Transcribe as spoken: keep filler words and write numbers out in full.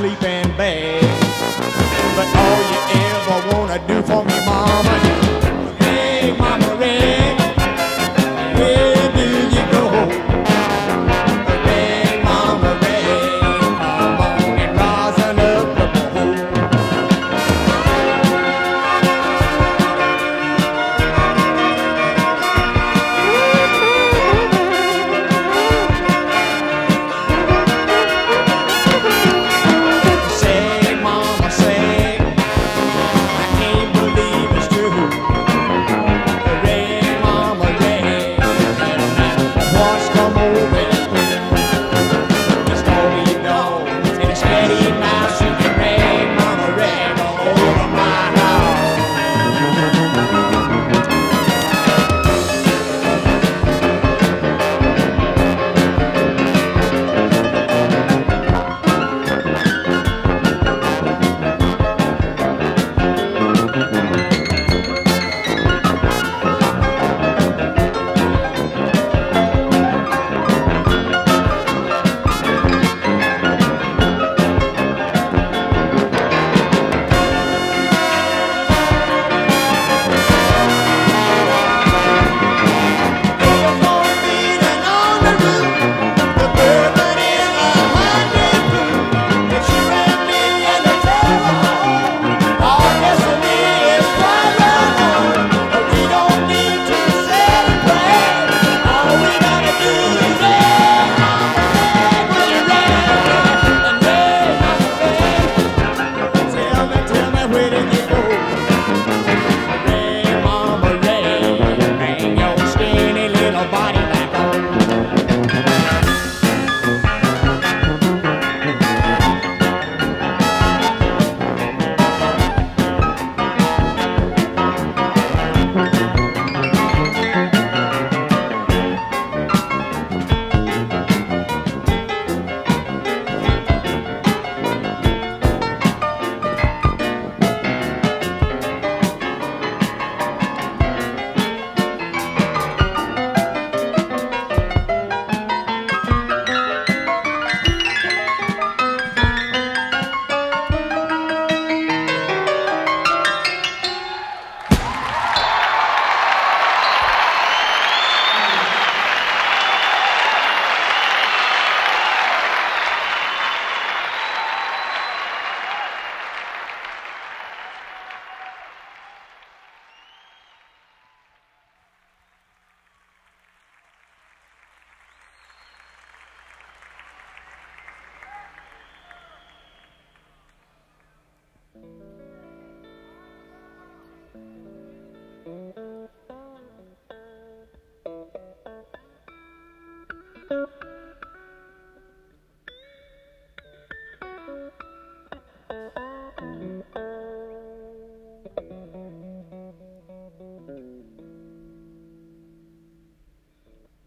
Sleeping bag, but all you ever wanna do for me, mama, hey, mama, Ray, where do you go? Hey, mama, Ray, come on and rise and up the Thank you.